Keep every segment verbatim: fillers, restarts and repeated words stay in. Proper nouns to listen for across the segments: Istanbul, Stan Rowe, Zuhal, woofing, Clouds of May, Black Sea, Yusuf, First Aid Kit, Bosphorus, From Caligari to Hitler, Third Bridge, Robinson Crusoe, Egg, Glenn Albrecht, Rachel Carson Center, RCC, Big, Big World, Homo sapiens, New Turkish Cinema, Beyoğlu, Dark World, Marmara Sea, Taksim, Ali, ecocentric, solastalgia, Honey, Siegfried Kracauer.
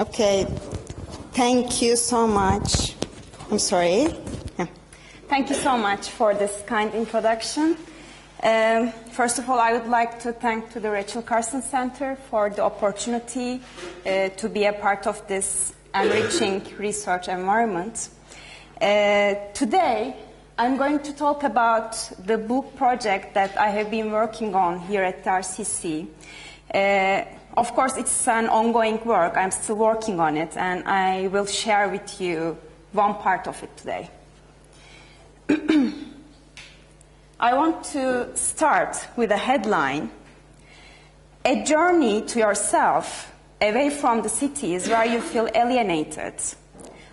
Okay, thank you so much. I'm sorry. Yeah. Thank you so much for this kind introduction. Um, first of all, I would like to thank to the Rachel Carson Center for the opportunity uh, to be a part of this enriching research environment. Uh, today, I'm going to talk about the book project that I have been working on here at the R C C. Uh, of course, it's an ongoing work. I'm still working on it, and I will share with you one part of it today. I want to start with a headline. A journey to yourself, away from the cities where you feel alienated.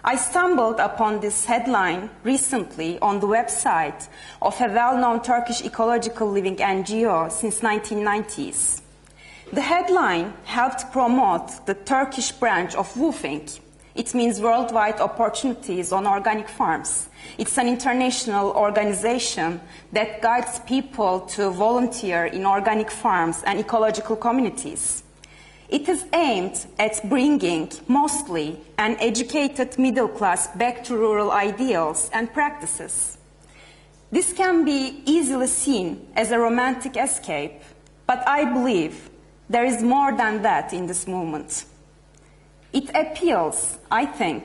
I stumbled upon this headline recently on the website of a well-known Turkish ecological living N G O since the nineteen nineties. The headline helped promote the Turkish branch of woofing. It means worldwide opportunities on organic farms. It's an international organization that guides people to volunteer in organic farms and ecological communities. It is aimed at bringing mostly an educated middle class back to rural ideals and practices. This can be easily seen as a romantic escape, but I believe there is more than that in this movement. It appeals, I think,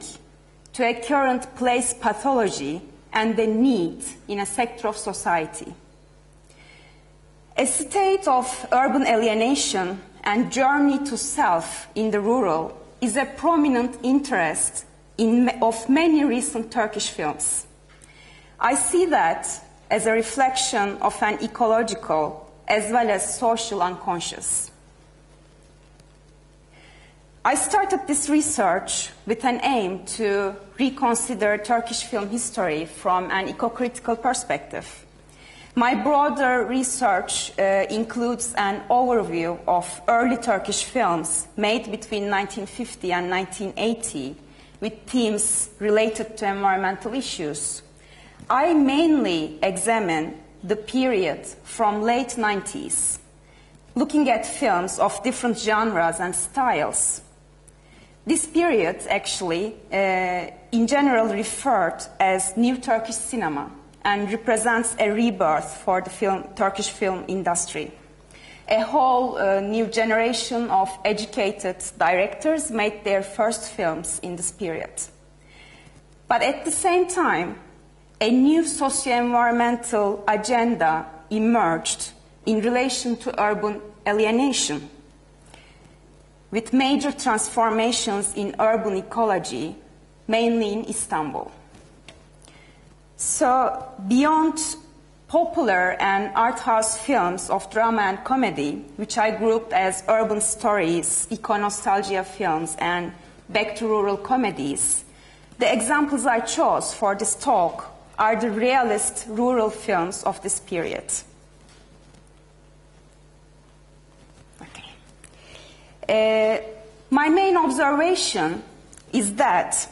to a current place pathology and the need in a sector of society. A state of urban alienation and journey to self in the rural is a prominent interest in, of many recent Turkish films. I see that as a reflection of an ecological as well as social unconscious. I started this research with an aim to reconsider Turkish film history from an eco-critical perspective. My broader research uh, includes an overview of early Turkish films made between nineteen fifty and nineteen eighty with themes related to environmental issues. I mainly examine the period from late nineties, looking at films of different genres and styles. This period, actually, uh, in general referred as New Turkish Cinema and represents a rebirth for the film, Turkish film industry. A whole uh, new generation of educated directors made their first films in this period. But at the same time, a new socio-environmental agenda emerged in relation to urban alienation, with major transformations in urban ecology, mainly in Istanbul. So beyond popular and art house films of drama and comedy, which I grouped as urban stories, eco-nostalgia films, and back to rural comedies, the examples I chose for this talk are the realist rural films of this period. Uh, my main observation is that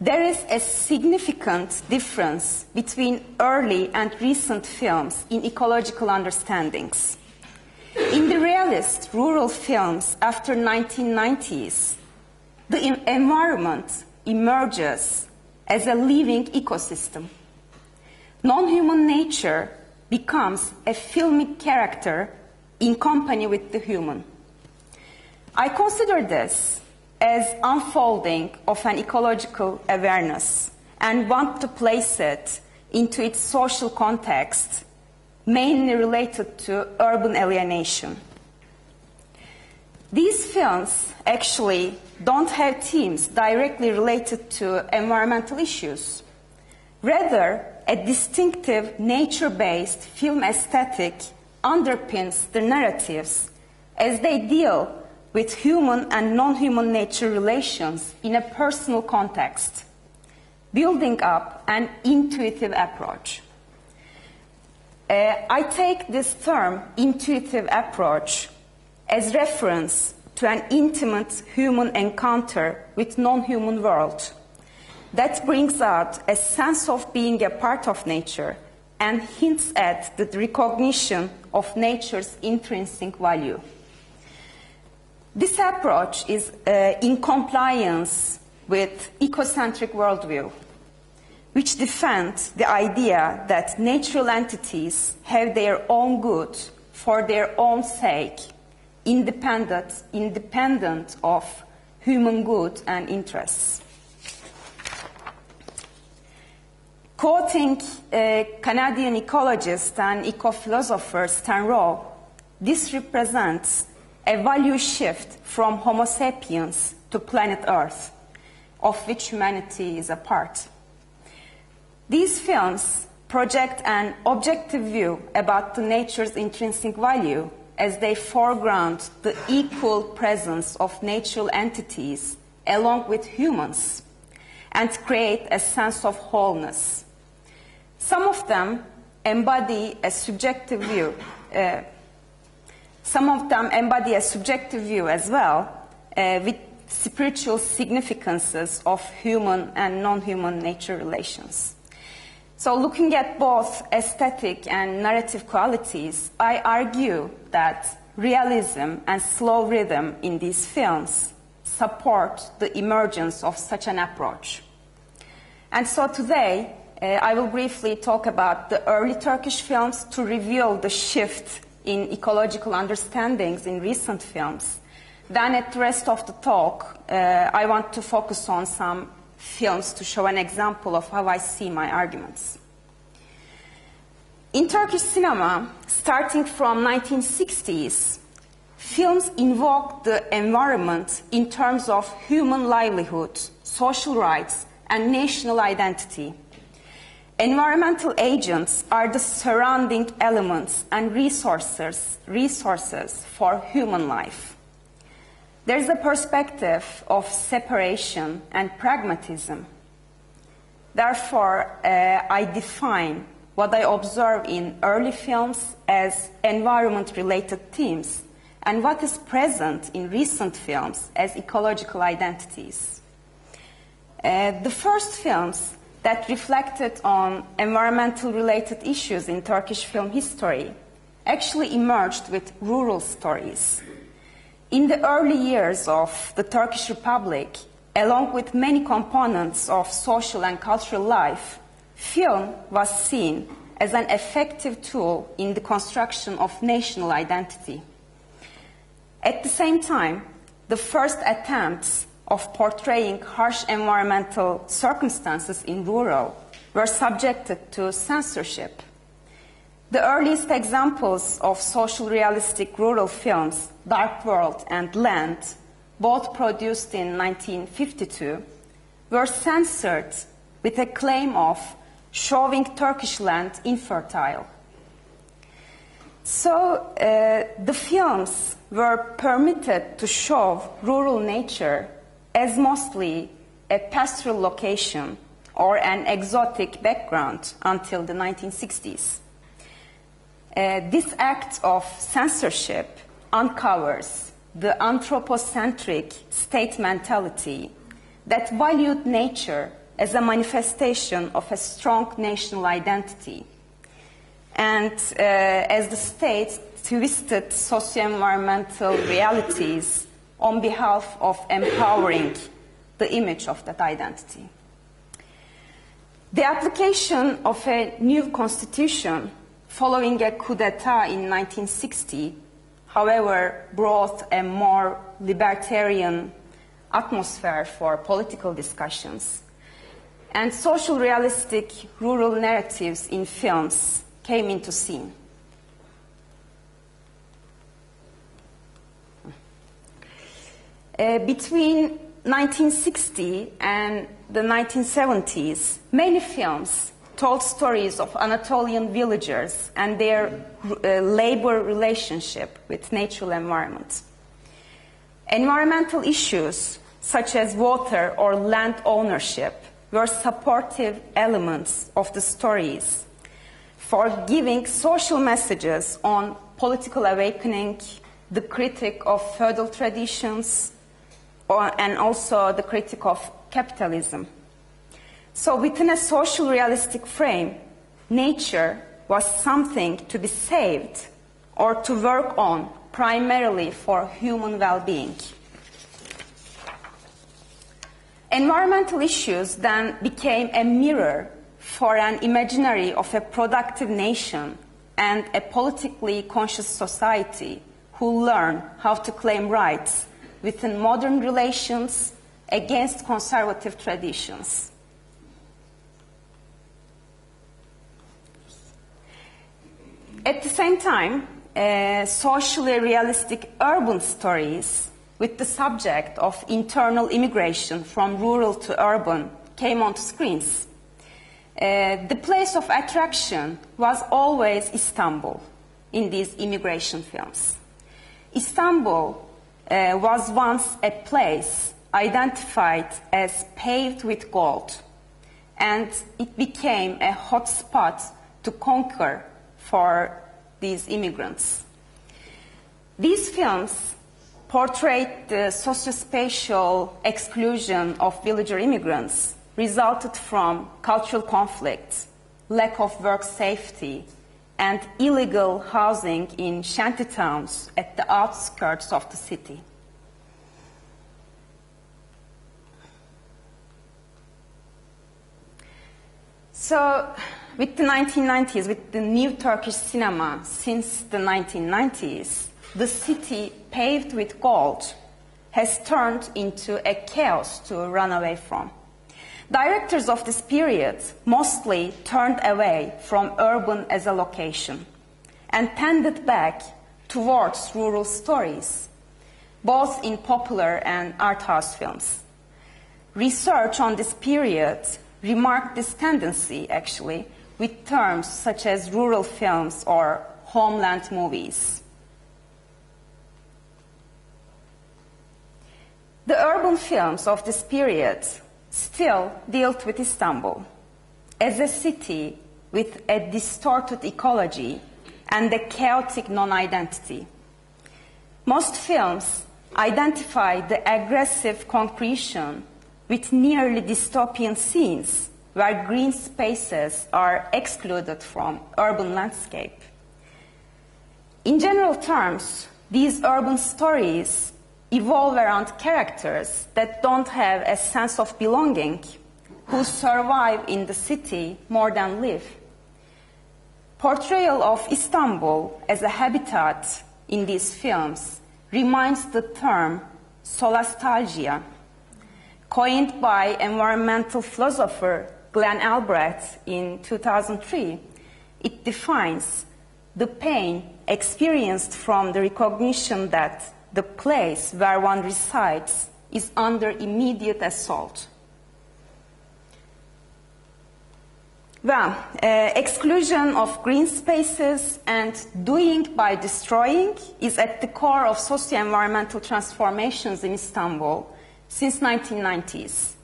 there is a significant difference between early and recent films in ecological understandings. In the realist rural films after nineteen nineties, the environment emerges as a living ecosystem. Non-human nature becomes a filmic character in company with the human. I consider this as unfolding of an ecological awareness and want to place it into its social context, mainly related to urban alienation. These films actually don't have themes directly related to environmental issues. Rather, a distinctive nature-based film aesthetic underpins the narratives as they deal with human and non-human nature relations in a personal context, building up an intuitive approach. Uh, I take this term, intuitive approach, as reference to an intimate human encounter with non-human world that brings out a sense of being a part of nature and hints at the recognition of nature's intrinsic value. This approach is uh, in compliance with ecocentric worldview, which defends the idea that natural entities have their own good for their own sake, independent, independent of human good and interests. Quoting uh, Canadian ecologist and eco-philosopher Stan Rowe, this represents a value shift from Homo sapiens to planet Earth, of which humanity is a part. These films project an objective view about the nature's intrinsic value as they foreground the equal presence of natural entities along with humans and create a sense of wholeness. Some of them embody a subjective view. Uh, some of them embody a subjective view as well, uh, with spiritual significances of human and non-human nature relations. So looking at both aesthetic and narrative qualities, I argue that realism and slow rhythm in these films support the emergence of such an approach. And so today, uh, I will briefly talk about the early Turkish films to reveal the shift in ecological understandings in recent films. Then at the rest of the talk, uh, I want to focus on some films to show an example of how I see my arguments. In Turkish cinema, starting from nineteen sixties, films invoke the environment in terms of human livelihood, social rights, and national identity. Environmental agents are the surrounding elements and resources, resources for human life. There is a perspective of separation and pragmatism. Therefore, uh, I define what I observe in early films as environment-related themes and what is present in recent films as ecological identities. Uh, the first films that reflected on environmental-related issues in Turkish film history actually emerged with rural stories. In the early years of the Turkish Republic, along with many components of social and cultural life, film was seen as an effective tool in the construction of national identity. At the same time, the first attempts of portraying harsh environmental circumstances in rural were subjected to censorship. The earliest examples of social realistic rural films, Dark World and Land, both produced in nineteen fifty-two, were censored with a claim of showing Turkish land infertile. So uh, the films were permitted to show rural nature as mostly a pastoral location or an exotic background until the nineteen sixties. Uh, this act of censorship uncovers the anthropocentric state mentality that valued nature as a manifestation of a strong national identity, and uh, as the state twisted socio-environmental realities on behalf of empowering the image of that identity. The application of a new constitution following a coup d'etat in nineteen sixty, however, brought a more libertarian atmosphere for political discussions. And social realistic rural narratives in films came into scene. Uh, between nineteen sixty and the nineteen seventies, many films told stories of Anatolian villagers and their uh, labor relationship with natural environment. Environmental issues such as water or land ownership were supportive elements of the stories for giving social messages on political awakening, the critic of feudal traditions, or, and also the critic of capitalism. So within a social realistic frame, nature was something to be saved or to work on primarily for human well-being. Environmental issues then became a mirror for an imaginary of a productive nation and a politically conscious society who learn how to claim rights within modern relations against conservative traditions. At the same time, uh, socially realistic urban stories with the subject of internal immigration from rural to urban came onto screens. Uh, the place of attraction was always Istanbul in these immigration films. Istanbul uh, was once a place identified as paved with gold, and it became a hot spot to conquer for these immigrants. These films portrayed the socio-spatial exclusion of villager immigrants resulted from cultural conflicts, lack of work safety, and illegal housing in shanty towns at the outskirts of the city. So, with the nineteen nineties, with the New Turkish Cinema since the nineteen nineties, the city paved with gold has turned into a chaos to run away from. Directors of this period mostly turned away from urban as a location and tended back towards rural stories, both in popular and art house films. Research on this period remarked this tendency, actually, with terms such as rural films or homeland movies. The urban films of this period still dealt with Istanbul as a city with a distorted ecology and a chaotic non-identity. Most films identify the aggressive concretion with nearly dystopian scenes where green spaces are excluded from urban landscape. In general terms, these urban stories evolve around characters that don't have a sense of belonging, who survive in the city more than live. Portrayal of Istanbul as a habitat in these films reminds the term solastalgia, coined by environmental philosopher Glenn Albrecht in two thousand three. It defines the pain experienced from the recognition that the place where one resides is under immediate assault. Well, uh, exclusion of green spaces and doing by destroying is at the core of socio-environmental transformations in Istanbul since nineteen nineties.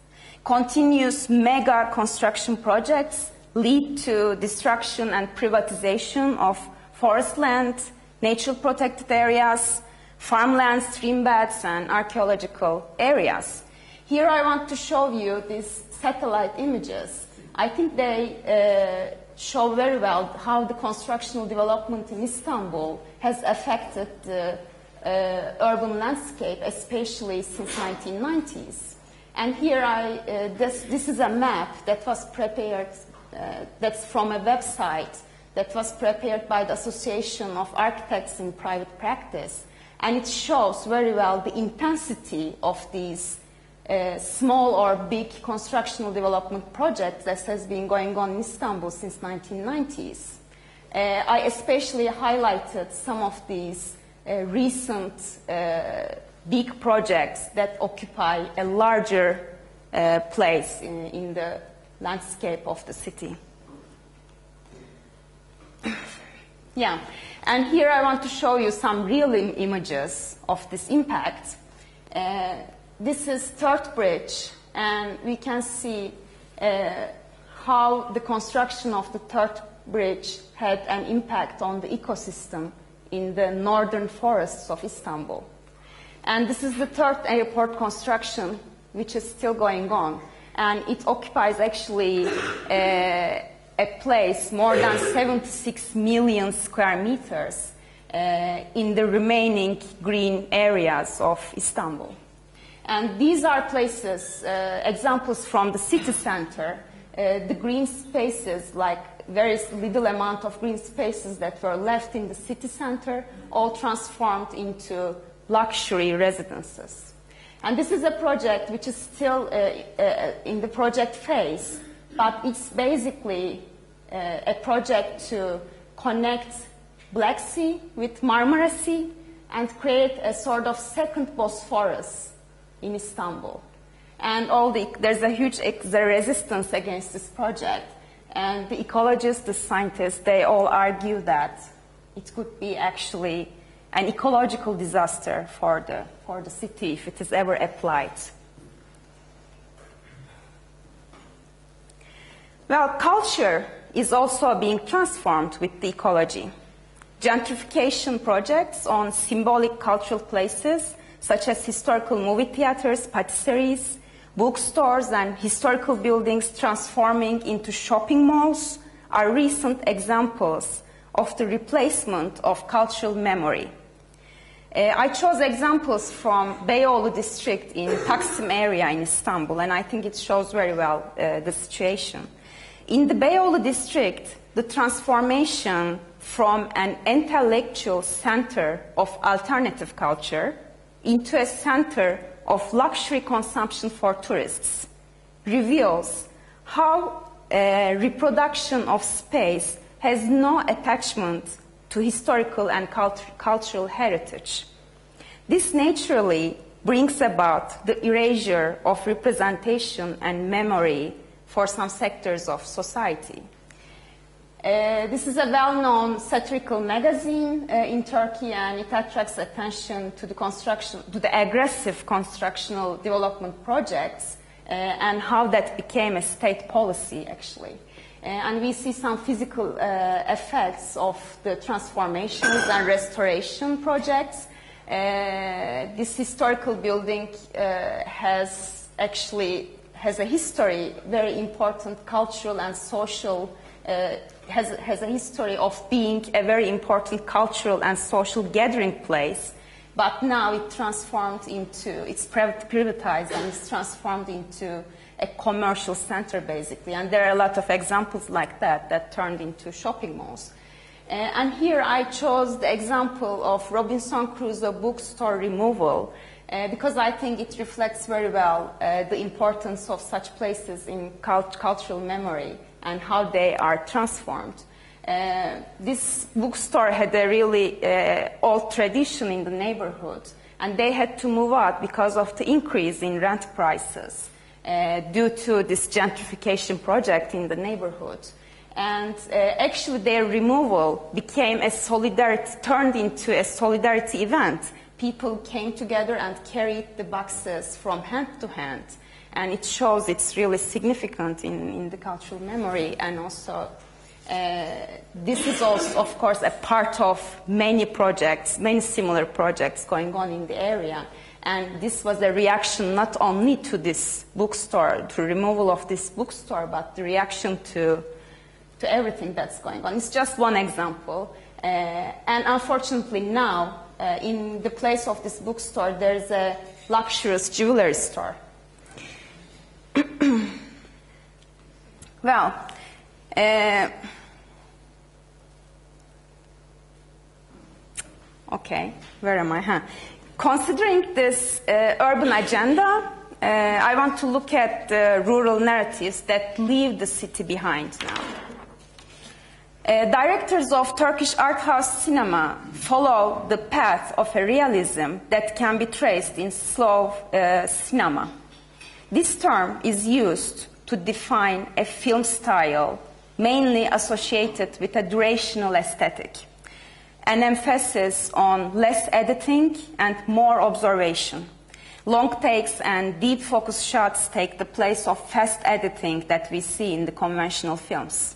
Continuous mega construction projects lead to destruction and privatization of forest land, nature protected areas, farmlands, stream beds, and archaeological areas. Here I want to show you these satellite images. I think they uh, show very well how the constructional development in Istanbul has affected the uh, urban landscape, especially since nineteen nineties. And here I, uh, this, this is a map that was prepared, uh, that's from a website that was prepared by the Association of Architects in Private Practice. And it shows very well the intensity of these uh, small or big constructional development projects that has been going on in Istanbul since nineteen nineties. Uh, I especially highlighted some of these uh, recent uh, big projects that occupy a larger uh, place in, in the landscape of the city. Yeah. And here I want to show you some real im images of this impact. Uh, this is Third Bridge, and we can see uh, how the construction of the Third Bridge had an impact on the ecosystem in the northern forests of Istanbul. And this is the third airport construction, which is still going on, and it occupies actually uh, a place more than seventy-six million square meters uh, in the remaining green areas of Istanbul. And these are places, uh, examples from the city center, uh, the green spaces, like very little amount of green spaces that were left in the city center, all transformed into luxury residences. And this is a project which is still uh, uh, in the project phase, but it's basically uh, a project to connect Black Sea with Marmara Sea and create a sort of second Bosphorus in Istanbul. And all the, there's a huge the resistance against this project. And the ecologists, the scientists, they all argue that it could be actually an ecological disaster for the, for the city if it is ever applied. Well, culture is also being transformed with the ecology. Gentrification projects on symbolic cultural places such as historical movie theaters, patisseries, bookstores, and historical buildings transforming into shopping malls are recent examples of the replacement of cultural memory. Uh, I chose examples from Beyoğlu district in Taksim area in Istanbul, and I think it shows very well uh, the situation. In the Beyoğlu district, the transformation from an intellectual center of alternative culture into a center of luxury consumption for tourists reveals how uh, reproduction of space has no attachment to historical and cult cultural heritage. This naturally brings about the erasure of representation and memory for some sectors of society. Uh, this is a well-known satirical magazine uh, in Turkey, and it attracts attention to the construction, to the aggressive constructional development projects uh, and how that became a state policy, actually. Uh, and we see some physical uh, effects of the transformations and restoration projects. Uh, this historical building uh, has actually has a history, very important cultural and social. Uh, has, has a history of being a very important cultural and social gathering place, but now it transformed into, it's privatized and it's transformed into a commercial center, basically. And there are a lot of examples like that that turned into shopping malls. Uh, and here I chose the example of Robinson Crusoe bookstore removal uh, because I think it reflects very well uh, the importance of such places in cult cultural memory and how they are transformed. Uh, this bookstore had a really uh, old tradition in the neighborhood, and they had to move out because of the increase in rent prices uh, due to this gentrification project in the neighborhood. And uh, actually their removal became a solidarity, turned into a solidarity event. People came together and carried the boxes from hand to hand. And it shows it's really significant in, in the cultural memory, and also uh, this is also, of course, a part of many projects, many similar projects going on in the area. And this was a reaction not only to this bookstore, to removal of this bookstore, but the reaction to, to everything that's going on. It's just one example. Uh, and unfortunately now, uh, in the place of this bookstore, there's a luxurious jewelry store. Well, uh, okay, where am I? Huh? Considering this uh, urban agenda, uh, I want to look at the rural narratives that leave the city behind now. Uh, directors of Turkish art house cinema follow the path of a realism that can be traced in slow uh, cinema. This term is used to define a film style mainly associated with a durational aesthetic, an emphasis on less editing and more observation. Long takes and deep focus shots take the place of fast editing that we see in the conventional films.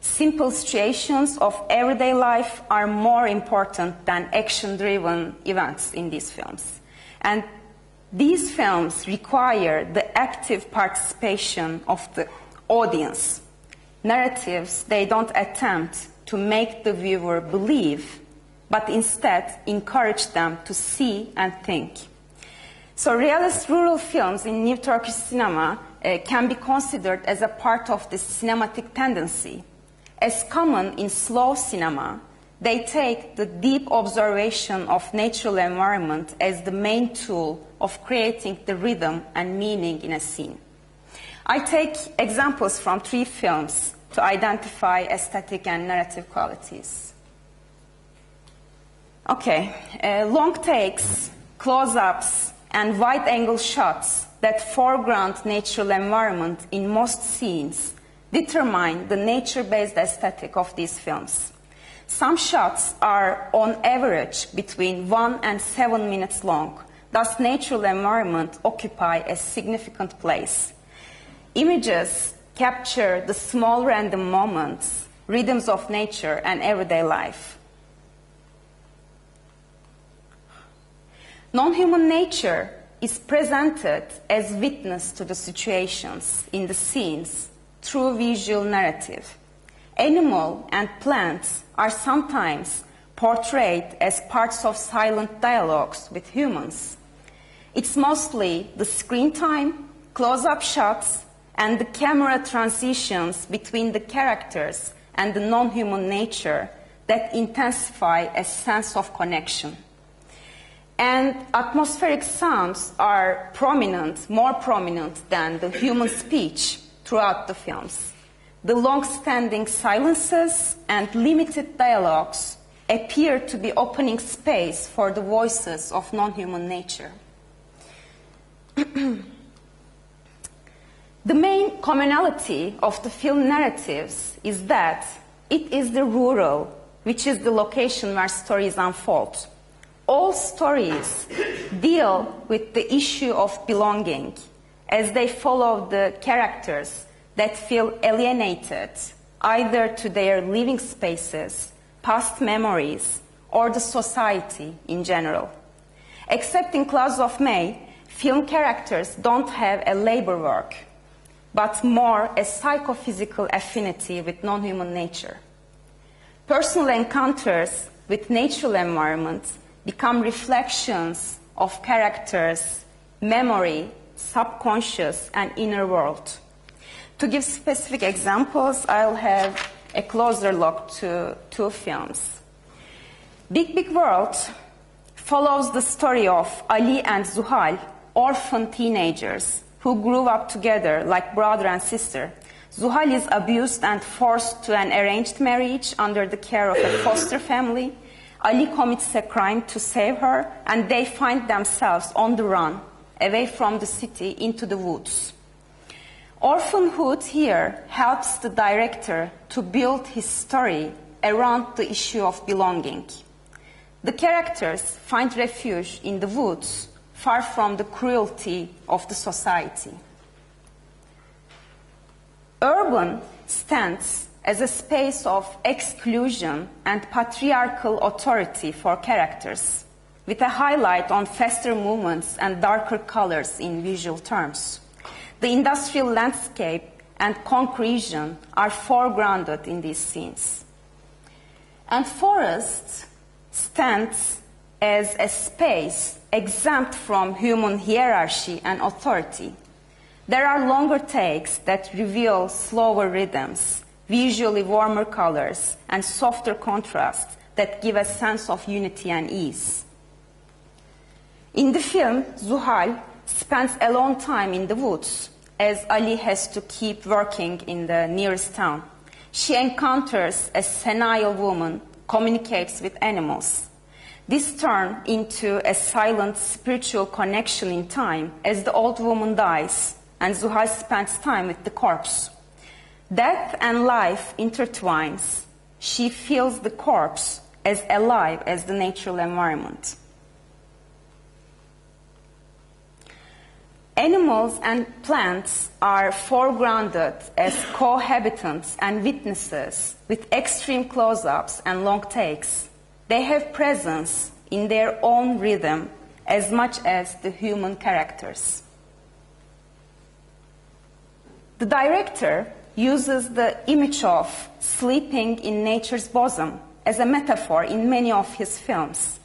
Simple situations of everyday life are more important than action-driven events in these films. And these films require the active participation of the audience. Narratives, they don't attempt to make the viewer believe, but instead encourage them to see and think. So realist rural films in New Turkish cinema uh, can be considered as a part of this cinematic tendency. As common in slow cinema, they take the deep observation of natural environment as the main tool of creating the rhythm and meaning in a scene. I take examples from three films to identify aesthetic and narrative qualities. Okay, uh, long takes, close-ups, and wide-angle shots that foreground natural environment in most scenes determine the nature-based aesthetic of these films. Some shots are, on average, between one and seven minutes long. Thus, natural environment occupy a significant place. Images capture the small random moments, rhythms of nature and everyday life. Non-human nature is presented as witness to the situations in the scenes through visual narrative. Animal and plants are sometimes portrayed as parts of silent dialogues with humans. It's mostly the screen time, close-up shots, and the camera transitions between the characters and the non-human nature that intensify a sense of connection. And atmospheric sounds are prominent, more prominent than the human speech throughout the films. The long-standing silences and limited dialogues appear to be opening space for the voices of non-human nature. The main commonality of the film narratives is that it is the rural, which is the location where stories unfold. All stories deal with the issue of belonging, as they follow the characters that feel alienated, either to their living spaces, past memories, or the society in general. Except in Clouds of May, film characters don't have a labor work, but more a psychophysical affinity with non-human nature. Personal encounters with natural environments become reflections of characters' memory, subconscious, and inner world. To give specific examples, I'll have a closer look to two films. Big, Big World follows the story of Ali and Zuhal, orphan teenagers who grew up together like brother and sister. Zuhal is abused and forced to an arranged marriage under the care of a foster family. Ali commits a crime to save her, and they find themselves on the run, away from the city into the woods. Orphanhood here helps the director to build his story around the issue of belonging. The characters find refuge in the woods, far from the cruelty of the society. Urban stands as a space of exclusion and patriarchal authority for characters, with a highlight on faster movements and darker colors in visual terms. The industrial landscape and concretion are foregrounded in these scenes. And forest stands as a space exempt from human hierarchy and authority. There are longer takes that reveal slower rhythms, visually warmer colors, and softer contrasts that give a sense of unity and ease. In the film, Zuhal spends a long time in the woods, as Ali has to keep working in the nearest town. She encounters a senile woman, communicates with animals. This turns into a silent spiritual connection in time, as the old woman dies, and Zuhal spends time with the corpse. Death and life intertwines. She feels the corpse as alive as the natural environment. Animals and plants are foregrounded as cohabitants and witnesses with extreme close-ups and long takes. They have presence in their own rhythm as much as the human characters. The director uses the image of sleeping in nature's bosom as a metaphor in many of his films.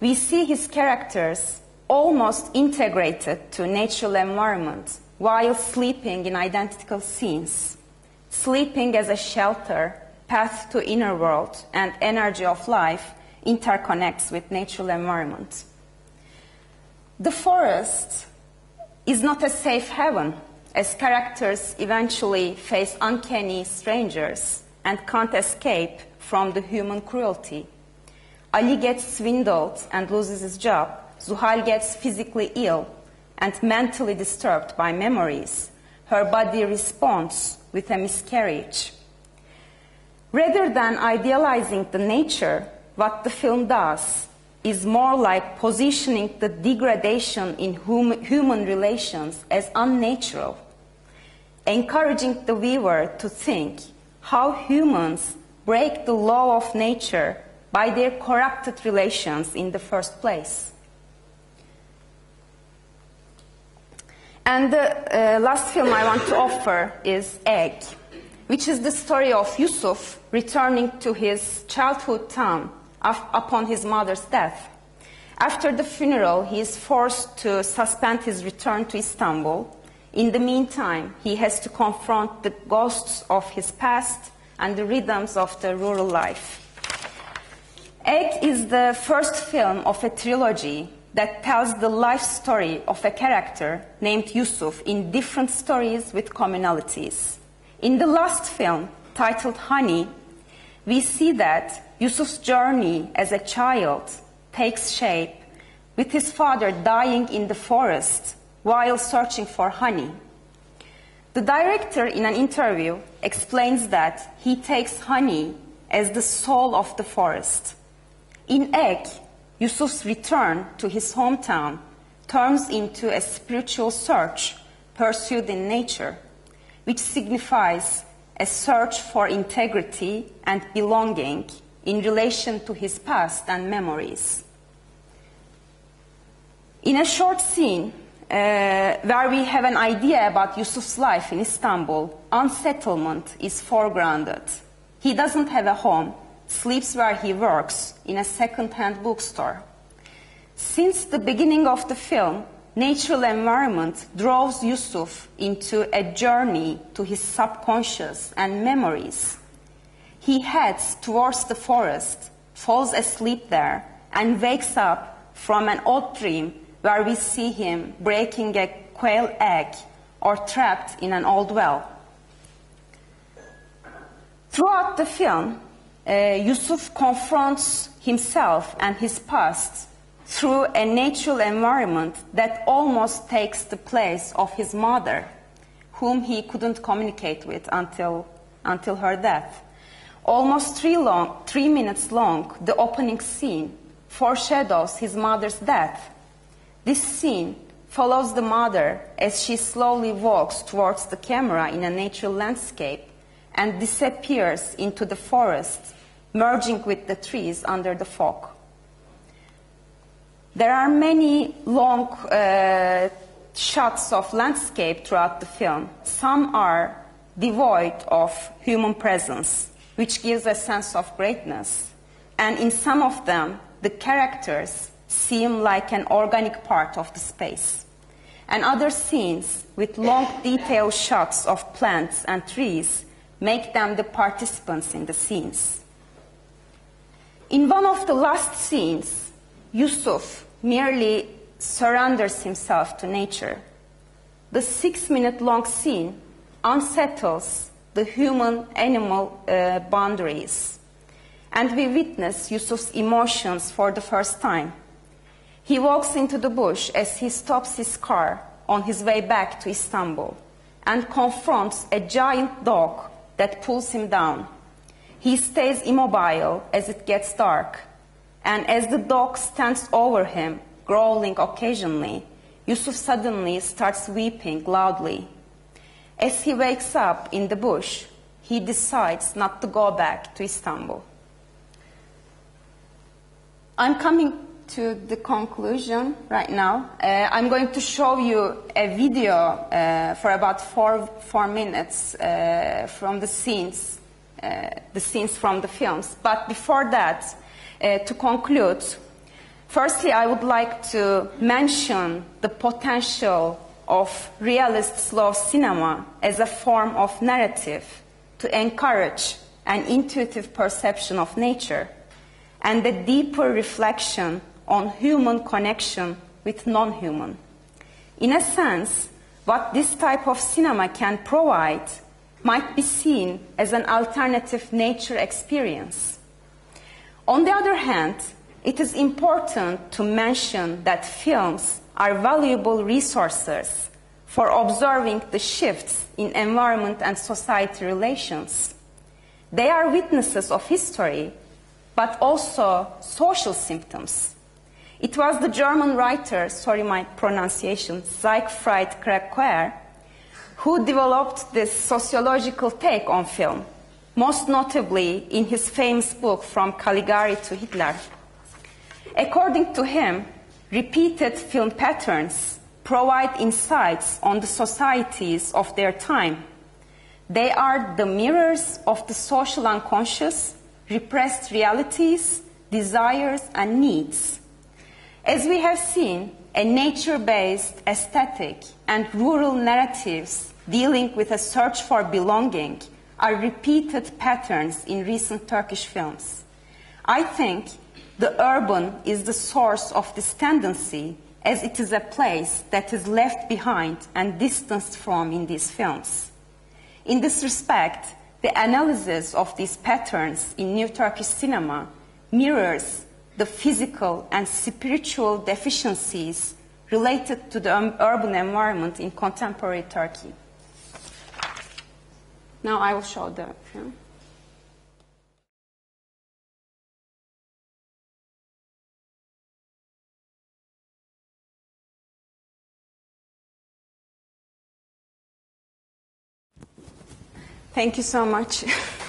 We see his characters almost integrated to natural environment while sleeping in identical scenes, sleeping as a shelter, path to inner world, and energy of life interconnects with natural environment. The forest is not a safe haven, as characters eventually face uncanny strangers and can't escape from the human cruelty. Ali gets swindled and loses his job. Zuhal gets physically ill and mentally disturbed by memories. Her body responds with a miscarriage. Rather than idealizing the nature, what the film does is more like positioning the degradation in hum human relations as unnatural, encouraging the viewer to think how humans break the law of nature by their corrupted relations in the first place. And the uh, last film I want to offer is Egg, which is the story of Yusuf returning to his childhood town upon his mother's death. After the funeral, he is forced to suspend his return to Istanbul. In the meantime, he has to confront the ghosts of his past and the rhythms of the rural life. Egg is the first film of a trilogy that tells the life story of a character named Yusuf in different stories with commonalities. In the last film, titled Honey, we see that Yusuf's journey as a child takes shape, with his father dying in the forest while searching for honey. The director, in an interview, explains that he takes honey as the soul of the forest. In Egg, Yusuf's return to his hometown turns into a spiritual search pursued in nature, which signifies a search for integrity and belonging in relation to his past and memories. In a short scene uh, where we have an idea about Yusuf's life in Istanbul, unsettlement is foregrounded. He doesn't have a home, sleeps where he works, in a second-hand bookstore. Since the beginning of the film, natural environment draws Yusuf into a journey to his subconscious and memories. He heads towards the forest, falls asleep there, and wakes up from an odd dream where we see him breaking a quail egg or trapped in an old well. Throughout the film, uh, Yusuf confronts himself and his past through a natural environment that almost takes the place of his mother, whom he couldn't communicate with until, until her death. Almost three, long, three minutes long, the opening scene foreshadows his mother's death. This scene follows the mother as she slowly walks towards the camera in a natural landscape and disappears into the forest, merging with the trees under the fog. There are many long uh, shots of landscape throughout the film. Some are devoid of human presence, which gives a sense of greatness. And in some of them, the characters seem like an organic part of the space. And other scenes with long detailed shots of plants and trees make them the participants in the scenes. In one of the last scenes, Yusuf merely surrenders himself to nature. The six-minute long scene unsettles the human-animal uh, boundaries. And we witness Yusuf's emotions for the first time. He walks into the bush as he stops his car on his way back to Istanbul and confronts a giant dog that pulls him down. He stays immobile as it gets dark. And as the dog stands over him, growling occasionally, Yusuf suddenly starts weeping loudly. As he wakes up in the bush, he decides not to go back to Istanbul. I'm coming to the conclusion right now. Uh, I'm going to show you a video uh, for about four, four minutes uh, from the scenes, uh, the scenes from the films. But before that, uh, to conclude, Firstly, I would like to mention the potential of realist slow cinema as a form of narrative to encourage an intuitive perception of nature and a deeper reflection on human connection with non-human. In a sense, what this type of cinema can provide might be seen as an alternative nature experience. On the other hand, it is important to mention that films are valuable resources for observing the shifts in environment and society relations. They are witnesses of history, but also social symptoms. It was the German writer, sorry my pronunciation, Siegfried Kracauer, who developed this sociological take on film, most notably in his famous book From Caligari to Hitler. According to him, repeated film patterns provide insights on the societies of their time. They are the mirrors of the social unconscious, repressed realities, desires, and needs. As we have seen, a nature-based aesthetic and rural narratives dealing with a search for belonging are repeated patterns in recent Turkish films. I think the urban is the source of this tendency, as it is a place that is left behind and distanced from in these films. In this respect, the analysis of these patterns in New Turkish cinema mirrors the physical and spiritual deficiencies related to the urban environment in contemporary Turkey. Now I will show the film. Thank you so much.